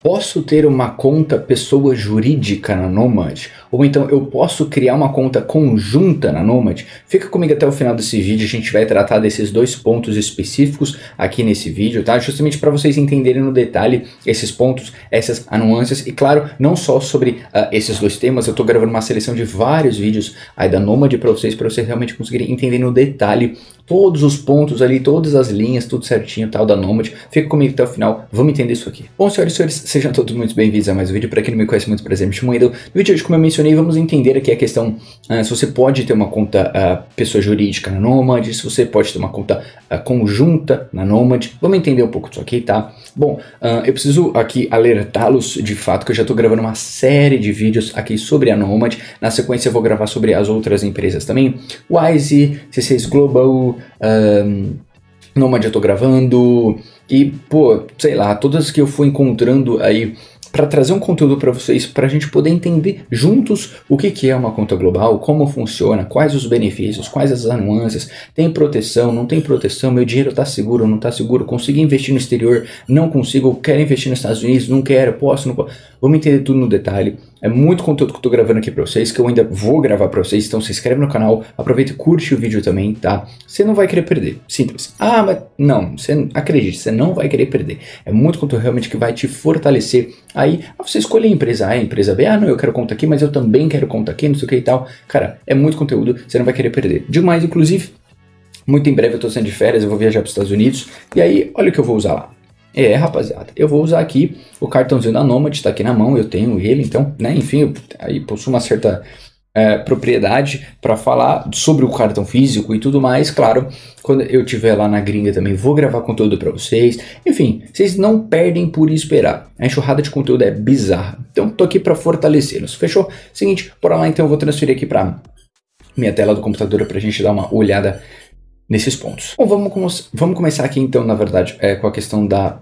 Posso ter uma conta pessoa jurídica na Nomad? Ou então eu posso criar uma conta conjunta na Nomad? Fica comigo até o final desse vídeo, a gente vai tratar desses dois pontos específicos aqui nesse vídeo, tá? Justamente para vocês entenderem no detalhe esses pontos, essas nuances e claro, não só sobre esses dois temas, eu estou gravando uma seleção de vários vídeos aí da Nomad para vocês realmente conseguirem entender no detalhe todos os pontos ali, todas as linhas, tudo certinho tal da Nomad. Fica comigo até o final, vamos entender isso aqui. Bom, senhoras e senhores, sejam todos muito bem-vindos a mais um vídeo. Para quem não me conhece, muito prazer, me chamo Idle. No vídeo de hoje, como eu mencionei, vamos entender aqui a questão se você pode ter uma conta pessoa jurídica na Nomad, se você pode ter uma conta conjunta na Nomad. Vamos entender um pouco disso aqui, tá? Bom, eu preciso aqui alertá-los de fato que eu já estou gravando uma série de vídeos aqui sobre a Nomad. Na sequência eu vou gravar sobre as outras empresas também. Wise, C6 Global, Nomad eu tô gravando e, pô, sei lá, todas que eu fui encontrando aí para trazer um conteúdo para vocês, para a gente poder entender juntos o que, que é uma conta global, como funciona, quais os benefícios, quais as nuances, tem proteção, não tem proteção, meu dinheiro está seguro, não está seguro, consigo investir no exterior, não consigo, quero investir nos Estados Unidos, não quero, posso, não posso, vamos entender tudo no detalhe. É muito conteúdo que eu tô gravando aqui pra vocês, que eu ainda vou gravar pra vocês, então se inscreve no canal, aproveita e curte o vídeo também, tá? Você não vai querer perder, simples. Ah, mas não, você acredite, você não vai querer perder. É muito conteúdo realmente que vai te fortalecer. Aí, você escolhe a empresa A, a empresa B, ah, não, eu quero conta aqui, mas eu também quero conta aqui, não sei o que e tal. Cara, é muito conteúdo, você não vai querer perder. Demais, inclusive, muito em breve eu tô saindo de férias, eu vou viajar pros Estados Unidos, e aí, olha o que eu vou usar lá. É, rapaziada, eu vou usar aqui o cartãozinho da Nomad, está aqui na mão, eu tenho ele, então, né, enfim, eu, aí possuo uma certa propriedade para falar sobre o cartão físico e tudo mais, claro, quando eu estiver lá na gringa também vou gravar conteúdo para vocês, enfim, vocês não perdem por esperar, a enxurrada de conteúdo é bizarra, então tô aqui para fortalecê-los, fechou? Seguinte, bora lá então, eu vou transferir aqui para minha tela do computador para a gente dar uma olhada nesses pontos. Bom, vamos começar aqui então, na verdade, com a questão da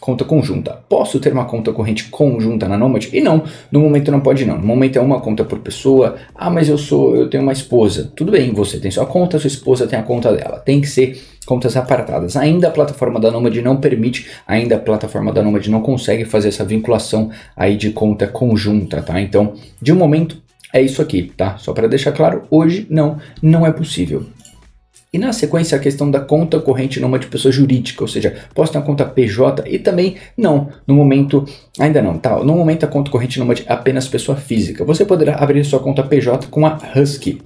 conta conjunta. Posso ter uma conta corrente conjunta na Nomad? E não, no momento não pode não. No momento é uma conta por pessoa. Ah, mas eu tenho uma esposa. Tudo bem, você tem sua conta, sua esposa tem a conta dela. Tem que ser contas apartadas. Ainda a plataforma da Nomad não permite, ainda a plataforma da Nomad não consegue fazer essa vinculação aí de conta conjunta, tá? Então, de um momento, é isso aqui, tá? Só para deixar claro, hoje não é possível. E na sequência a questão da conta corrente numa de pessoa jurídica, ou seja, posso ter uma conta PJ e também não, no momento, ainda não, tá? No momento a conta corrente numa de apenas pessoa física. Você poderá abrir sua conta PJ com a Husky.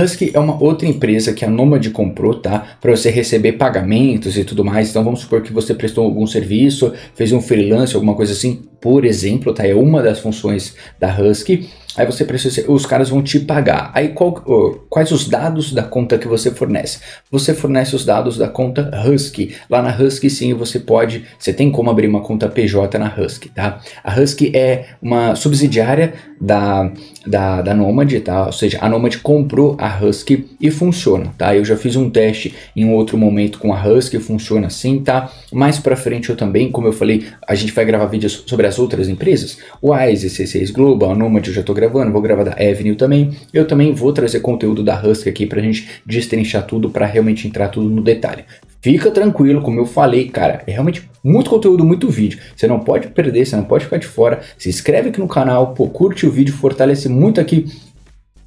Husky é uma outra empresa que a Nomad comprou, tá? Para você receber pagamentos e tudo mais. Então vamos supor que você prestou algum serviço, fez um freelance, alguma coisa assim, por exemplo, tá? É uma das funções da Husky. Aí você precisa, os caras vão te pagar. Aí quais os dados da conta que você fornece? Você fornece os dados da conta Husky. Lá na Husky sim, você tem como abrir uma conta PJ na Husky, tá? A Husky é uma subsidiária da Nomad, tá? Ou seja, a Nomad comprou a Husky e funciona, tá? Eu já fiz um teste em um outro momento com a Husky, funciona assim, tá? Mais pra frente eu também, como eu falei, a gente vai gravar vídeos sobre as outras empresas. Wise, C6 Global, a Nomad eu já tô gravando, vou gravar da Avenue também. Eu também vou trazer conteúdo da Husky aqui pra gente destrinchar tudo, pra realmente entrar tudo no detalhe. Fica tranquilo, como eu falei, cara, é realmente muito conteúdo, muito vídeo. Você não pode perder, você não pode ficar de fora. Se inscreve aqui no canal, pô, curte o vídeo, fortalece muito aqui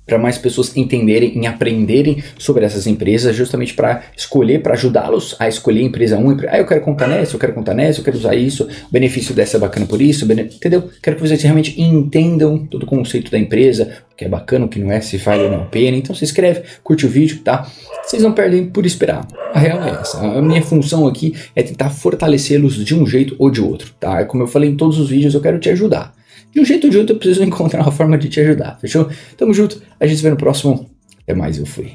para mais pessoas entenderem e aprenderem sobre essas empresas, justamente para escolher, para ajudá-los a escolher a empresa 1. Ah, eu quero contar nessa, eu quero contar nessa, eu quero usar isso, o benefício dessa é bacana por isso, entendeu? Quero que vocês realmente entendam todo o conceito da empresa, o que é bacana, o que não é, se vale ou não a pena. Então se inscreve, curte o vídeo, tá? Vocês não perdem por esperar. A real é essa. A minha função aqui é tentar fortalecê-los de um jeito ou de outro, tá? Como eu falei em todos os vídeos, eu quero te ajudar. De um jeito ou de outro, eu preciso encontrar uma forma de te ajudar, fechou? Tamo junto, a gente se vê no próximo. Até mais, eu fui.